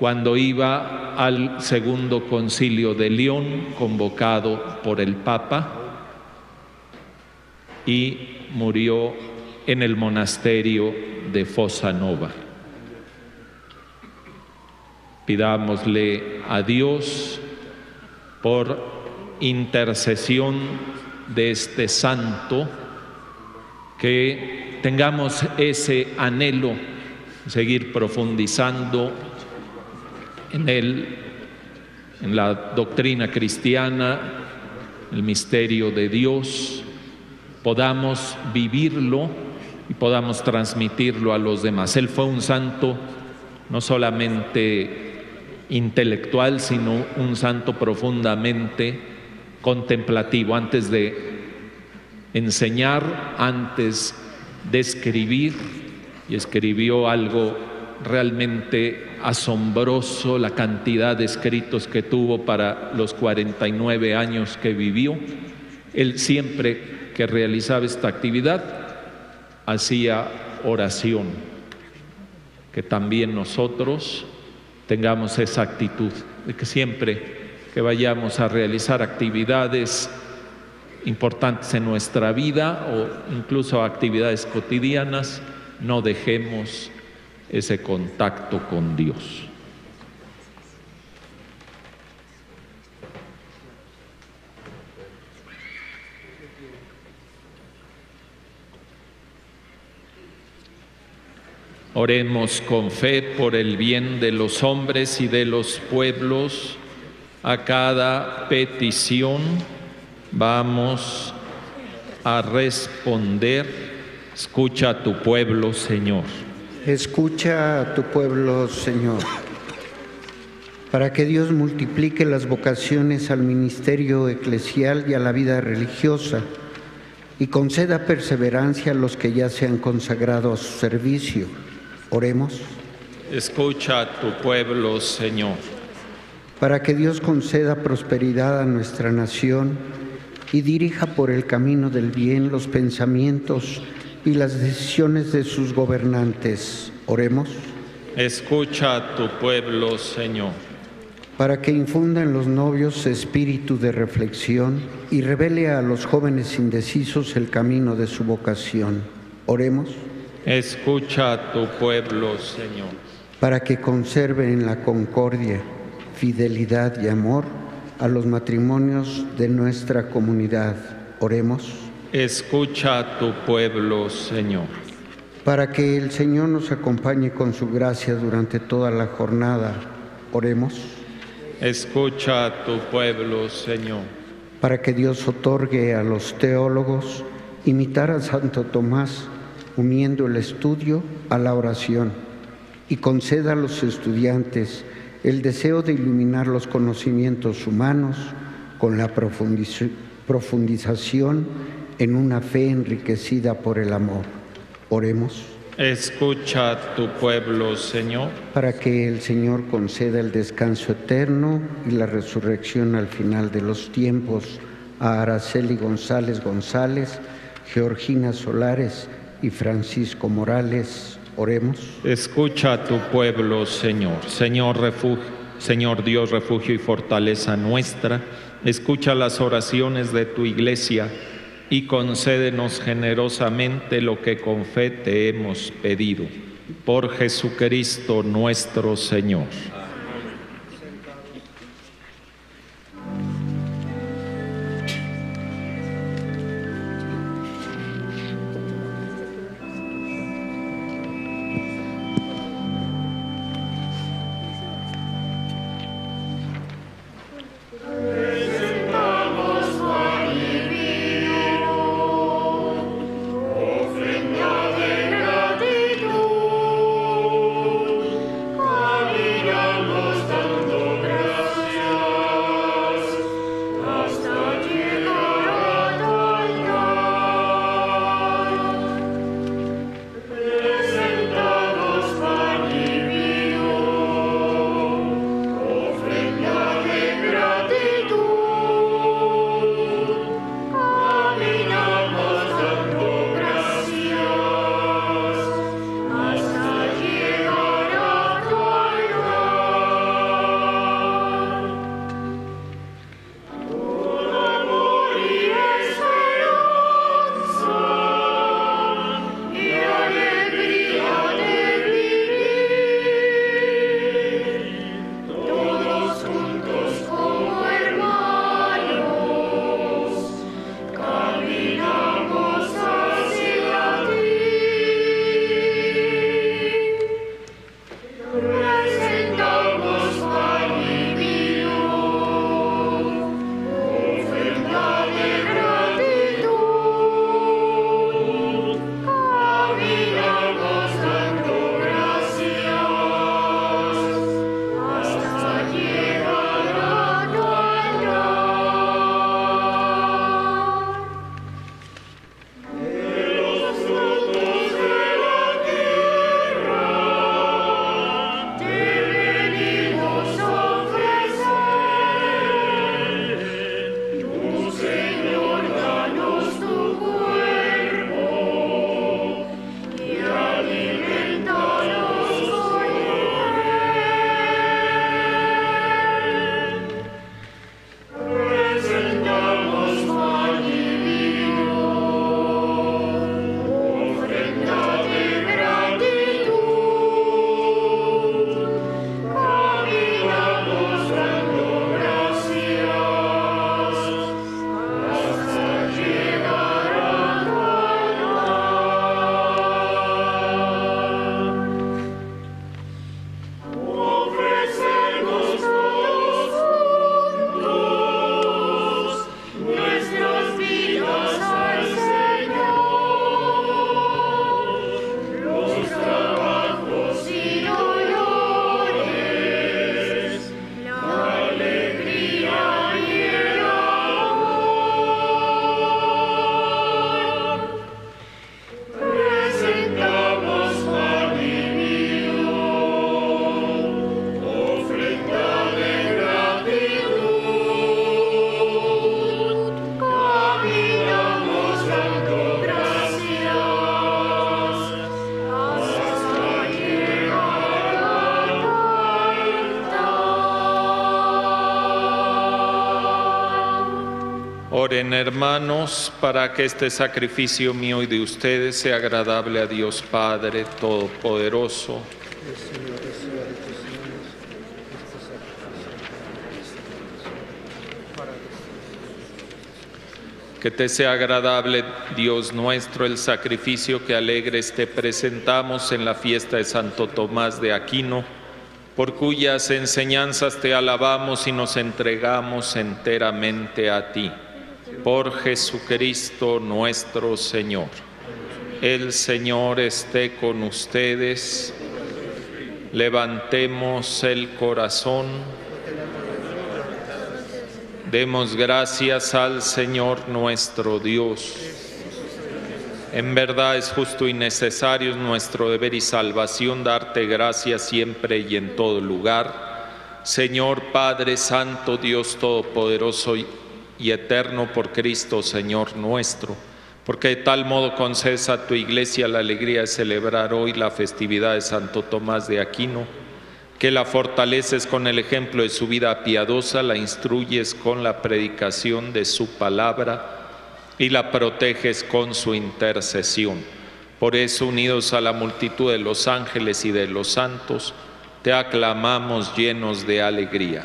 cuando iba al segundo concilio de León, convocado por el Papa, y murió en el monasterio de Fossanova. Pidámosle a Dios, por intercesión de este santo, que tengamos ese anhelo, seguir profundizando en él, en la doctrina cristiana, el misterio de Dios, podamos vivirlo y podamos transmitirlo a los demás. Él fue un santo no solamente intelectual, sino un santo profundamente contemplativo. Antes de enseñar, antes de escribir, y escribió algo realmente asombroso, la cantidad de escritos que tuvo para los cuarenta y nueve años que vivió. Él siempre que realizaba esta actividad hacía oración. Que también nosotros tengamos esa actitud de que siempre que vayamos a realizar actividades importantes en nuestra vida o incluso actividades cotidianas, no dejemos ese contacto con Dios. Oremos con fe por el bien de los hombres y de los pueblos. A cada petición vamos a responder: escucha a tu pueblo, Señor. Escucha a tu pueblo, Señor, para que Dios multiplique las vocaciones al ministerio eclesial y a la vida religiosa, y conceda perseverancia a los que ya se han consagrado a su servicio. Oremos. Escucha a tu pueblo, Señor, para que Dios conceda prosperidad a nuestra nación y dirija por el camino del bien los pensamientos y las decisiones de sus gobernantes. Oremos. Escucha a tu pueblo, Señor, para que infunda en los novios espíritu de reflexión y revele a los jóvenes indecisos el camino de su vocación. Oremos. Escucha a tu pueblo, Señor, para que conserve en la concordia, fidelidad y amor a los matrimonios de nuestra comunidad. Oremos. Escucha a tu pueblo, Señor, para que el Señor nos acompañe con su gracia durante toda la jornada. Oremos. Escucha a tu pueblo, Señor, para que Dios otorgue a los teólogos imitar a Santo Tomás, uniendo el estudio a la oración, y conceda a los estudiantes el deseo de iluminar los conocimientos humanos con la profundiz- profundización en una fe enriquecida por el amor. Oremos. Escucha a tu pueblo, Señor, para que el Señor conceda el descanso eterno y la resurrección al final de los tiempos a Araceli González González, Georgina Solares y Francisco Morales. Oremos. Escucha a tu pueblo, Señor. Señor refugio, Señor Dios, refugio y fortaleza nuestra, escucha las oraciones de tu iglesia y concédenos generosamente lo que con fe te hemos pedido. Por Jesucristo nuestro Señor. Amen. Oren, hermanos, para que este sacrificio mío y de ustedes sea agradable a Dios Padre Todopoderoso. Que te sea agradable, Dios nuestro, el sacrificio que alegres te presentamos en la fiesta de Santo Tomás de Aquino, por cuyas enseñanzas te alabamos y nos entregamos enteramente a ti. Por Jesucristo nuestro Señor. El Señor esté con ustedes. Levantemos el corazón. Demos gracias al Señor nuestro Dios. En verdad es justo y necesario, es nuestro deber y salvación darte gracias siempre y en todo lugar. Señor Padre Santo, Dios Todopoderoso y y eterno, por Cristo Señor nuestro, porque de tal modo concedes a tu Iglesia la alegría de celebrar hoy la festividad de Santo Tomás de Aquino, que la fortaleces con el ejemplo de su vida piadosa, la instruyes con la predicación de su palabra y la proteges con su intercesión. Por eso, unidos a la multitud de los ángeles y de los santos, te aclamamos llenos de alegría.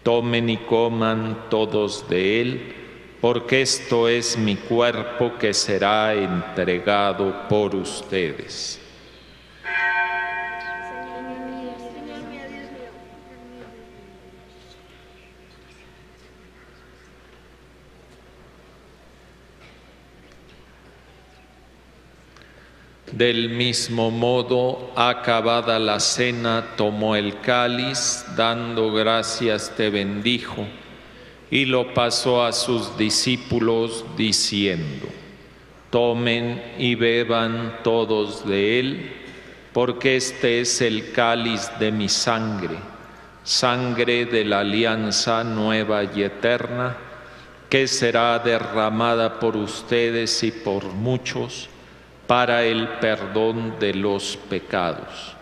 tomen y coman todos de él, porque esto es mi cuerpo que será entregado por ustedes. Del mismo modo, acabada la cena, tomó el cáliz, dando gracias te bendijo, y lo pasó a sus discípulos diciendo: tomen y beban todos de él, porque este es el cáliz de mi sangre, sangre de la alianza nueva y eterna, que será derramada por ustedes y por muchos para el perdón de los pecados.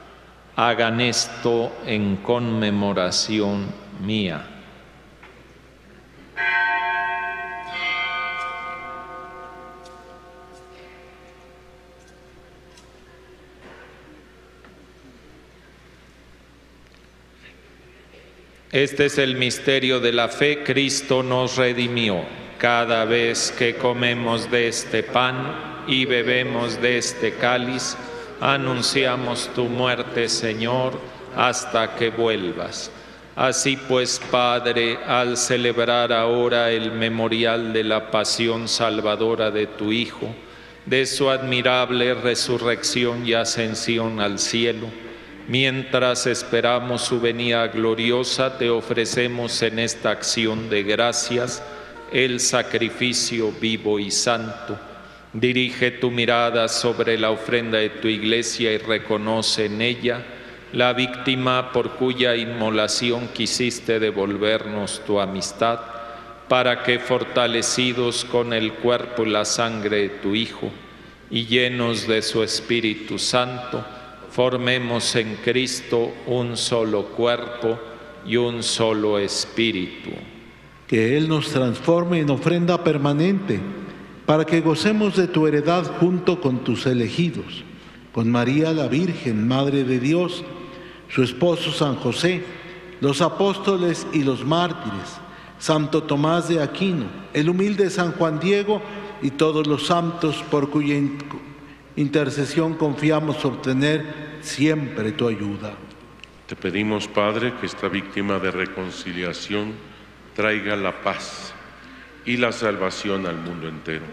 Hagan esto en conmemoración mía. Este es el misterio de la fe: Cristo nos redimió. cada vez que comemos de este pan y bebemos de este cáliz, anunciamos tu muerte, Señor, hasta que vuelvas. Así pues, Padre, al celebrar ahora el memorial de la pasión salvadora de tu Hijo, de su admirable resurrección y ascensión al cielo, mientras esperamos su venida gloriosa, te ofrecemos en esta acción de gracias el sacrificio vivo y santo. Dirige tu mirada sobre la ofrenda de tu iglesia y reconoce en ella la víctima por cuya inmolación quisiste devolvernos tu amistad, para que, fortalecidos con el cuerpo y la sangre de tu Hijo y llenos de su Espíritu Santo, formemos en Cristo un solo cuerpo y un solo espíritu. Que Él nos transforme en ofrenda permanente, para que gocemos de tu heredad junto con tus elegidos, con María la Virgen, Madre de Dios, su esposo San José, los apóstoles y los mártires, Santo Tomás de Aquino, el humilde San Juan Diego y todos los santos por cuya intercesión confiamos obtener siempre tu ayuda. Te pedimos, Padre, que esta víctima de reconciliación traiga la paz y la salvación al mundo entero.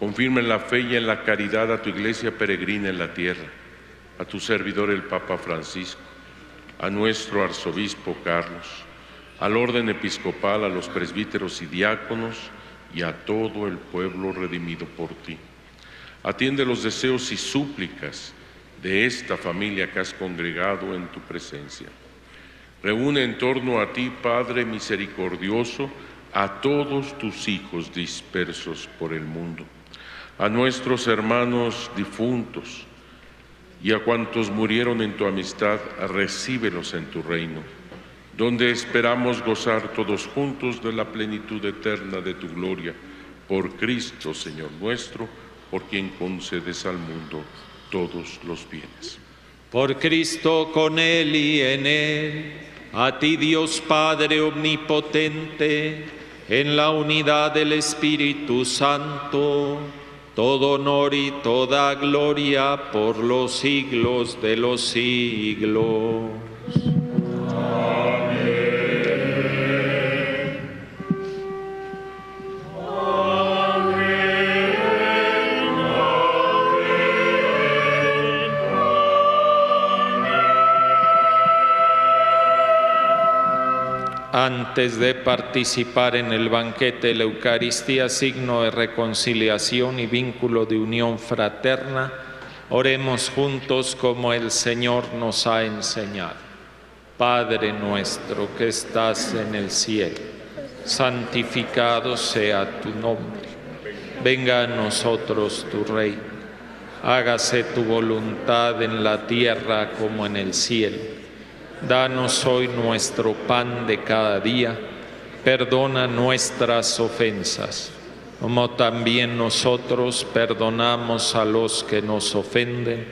Confirma en la fe y en la caridad a tu iglesia peregrina en la tierra, a tu servidor el Papa Francisco, a nuestro arzobispo Carlos, al orden episcopal, a los presbíteros y diáconos y a todo el pueblo redimido por ti. Atiende los deseos y súplicas de esta familia que has congregado en tu presencia. Reúne en torno a ti, Padre misericordioso, a todos tus hijos dispersos por el mundo, a nuestros hermanos difuntos y a cuantos murieron en tu amistad, recíbelos en tu reino, donde esperamos gozar todos juntos de la plenitud eterna de tu gloria. Por Cristo, Señor nuestro, por quien concedes al mundo todos los bienes. Por Cristo, con Él y en Él, a ti, Dios Padre omnipotente, en la unidad del Espíritu Santo, todo honor y toda gloria por los siglos de los siglos. Antes de participar en el banquete de la Eucaristía, signo de reconciliación y vínculo de unión fraterna, oremos juntos como el Señor nos ha enseñado. Padre nuestro que estás en el cielo, santificado sea tu nombre. Venga a nosotros tu reino. Hágase tu voluntad en la tierra como en el cielo. Danos hoy nuestro pan de cada día, perdona nuestras ofensas, como también nosotros perdonamos a los que nos ofenden.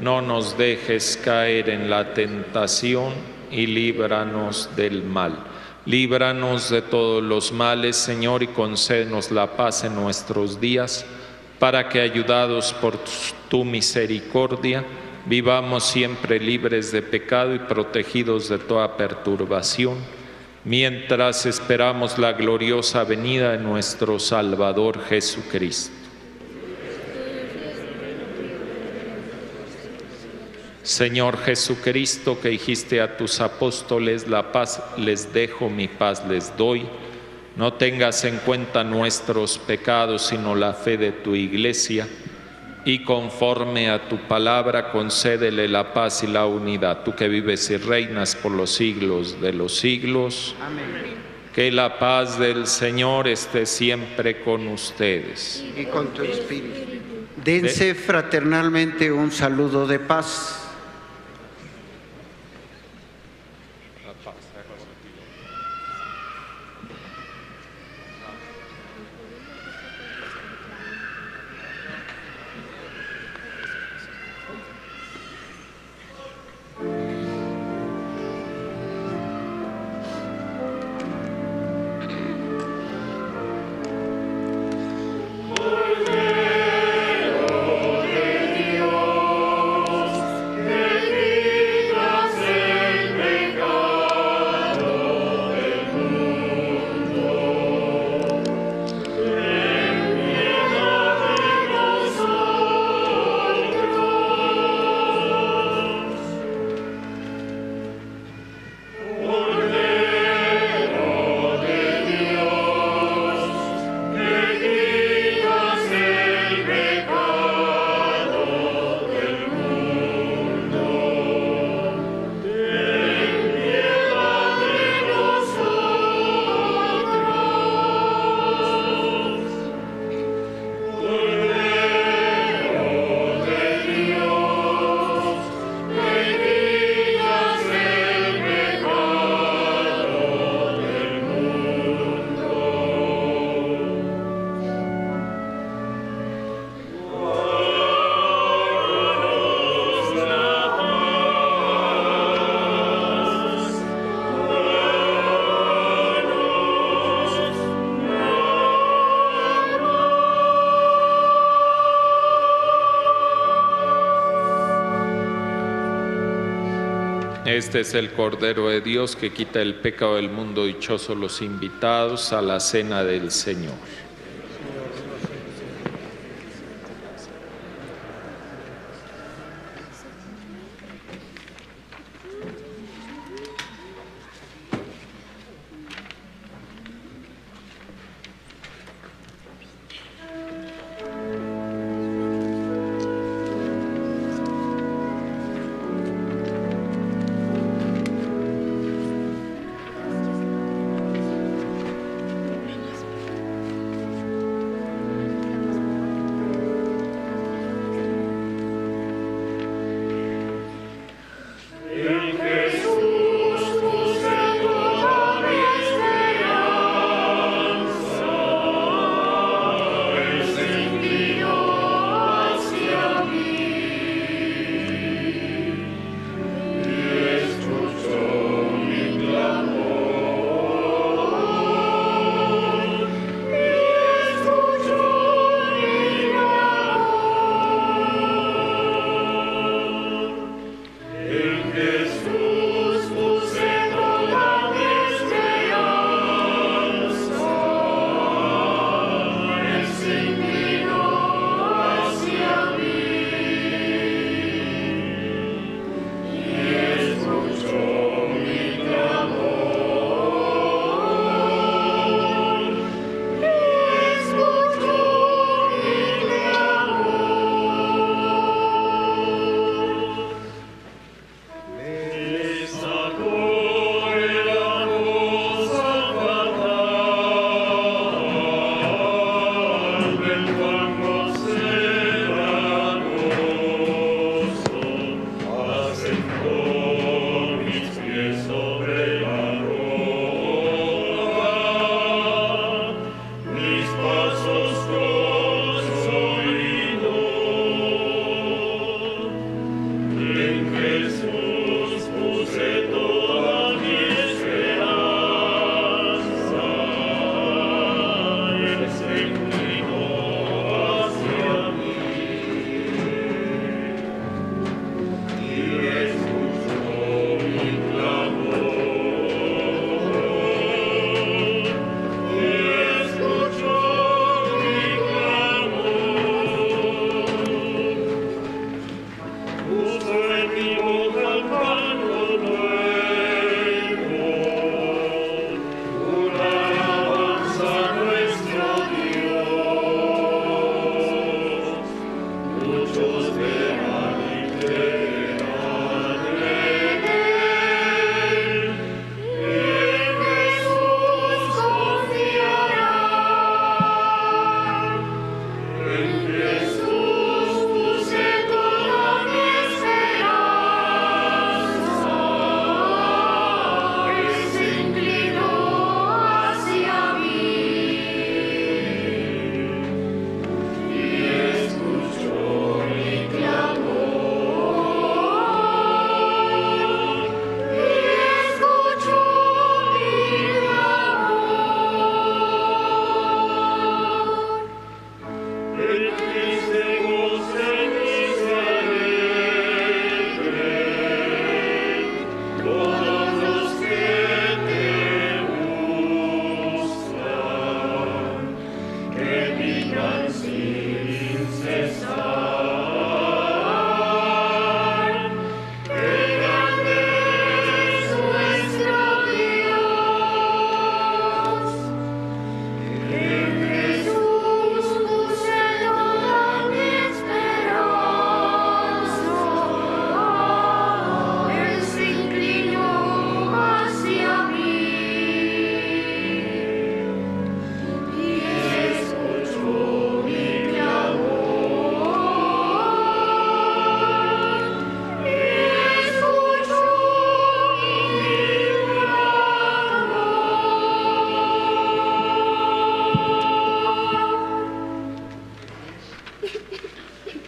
No nos dejes caer en la tentación y líbranos del mal. Líbranos de todos los males, Señor, y concédenos la paz en nuestros días, para que, ayudados por tu misericordia, vivamos siempre libres de pecado y protegidos de toda perturbación, mientras esperamos la gloriosa venida de nuestro Salvador Jesucristo. Señor Jesucristo, que dijiste a tus apóstoles: la paz les dejo, mi paz les doy. No tengas en cuenta nuestros pecados, sino la fe de tu iglesia. Y conforme a tu palabra, concédele la paz y la unidad. Tú que vives y reinas por los siglos de los siglos. Amén. Que la paz del Señor esté siempre con ustedes. Y con tu espíritu. Dense fraternalmente un saludo de paz. Este es el Cordero de Dios que quita el pecado del mundo. Dichosos los invitados a la cena del Señor.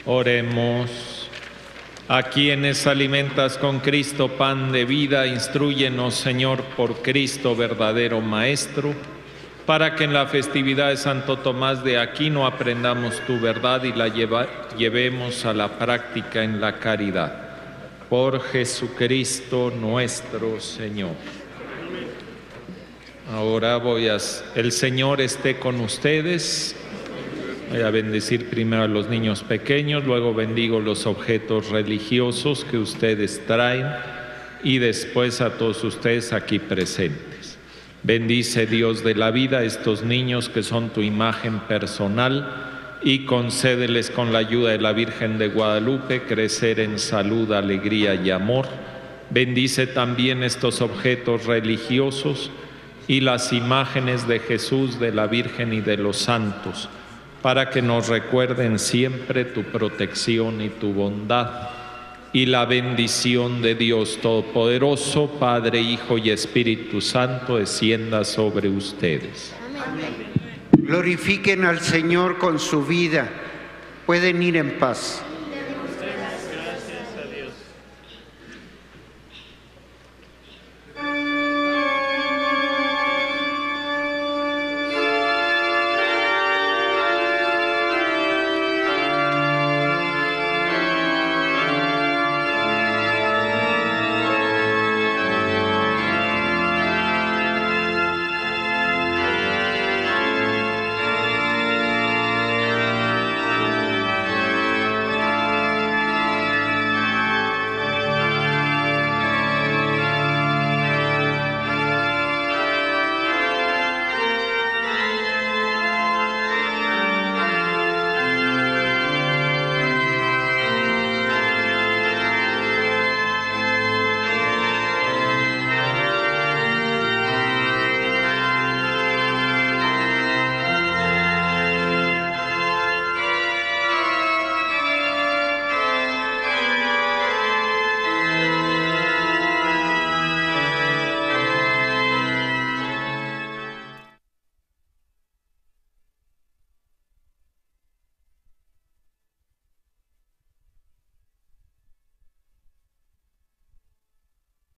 Oremos. A quienes alimentas con Cristo pan de vida, instrúyenos, Señor, por Cristo verdadero Maestro, para que en la festividad de Santo Tomás de Aquino aprendamos tu verdad y la lleva, llevemos a la práctica en la caridad. por Jesucristo nuestro Señor. Ahora voy a... El Señor esté con ustedes. Voy a bendecir primero a los niños pequeños, luego bendigo los objetos religiosos que ustedes traen y después a todos ustedes aquí presentes. Bendice, Dios de la vida, a estos niños que son tu imagen personal y concédeles con la ayuda de la Virgen de Guadalupe crecer en salud, alegría y amor. Bendice también estos objetos religiosos y las imágenes de Jesús, de la Virgen y de los santos, para que nos recuerden siempre tu protección y tu bondad. Y la bendición de Dios Todopoderoso, Padre, Hijo y Espíritu Santo, descienda sobre ustedes. Amén. Glorifiquen al Señor con su vida. Pueden ir en paz.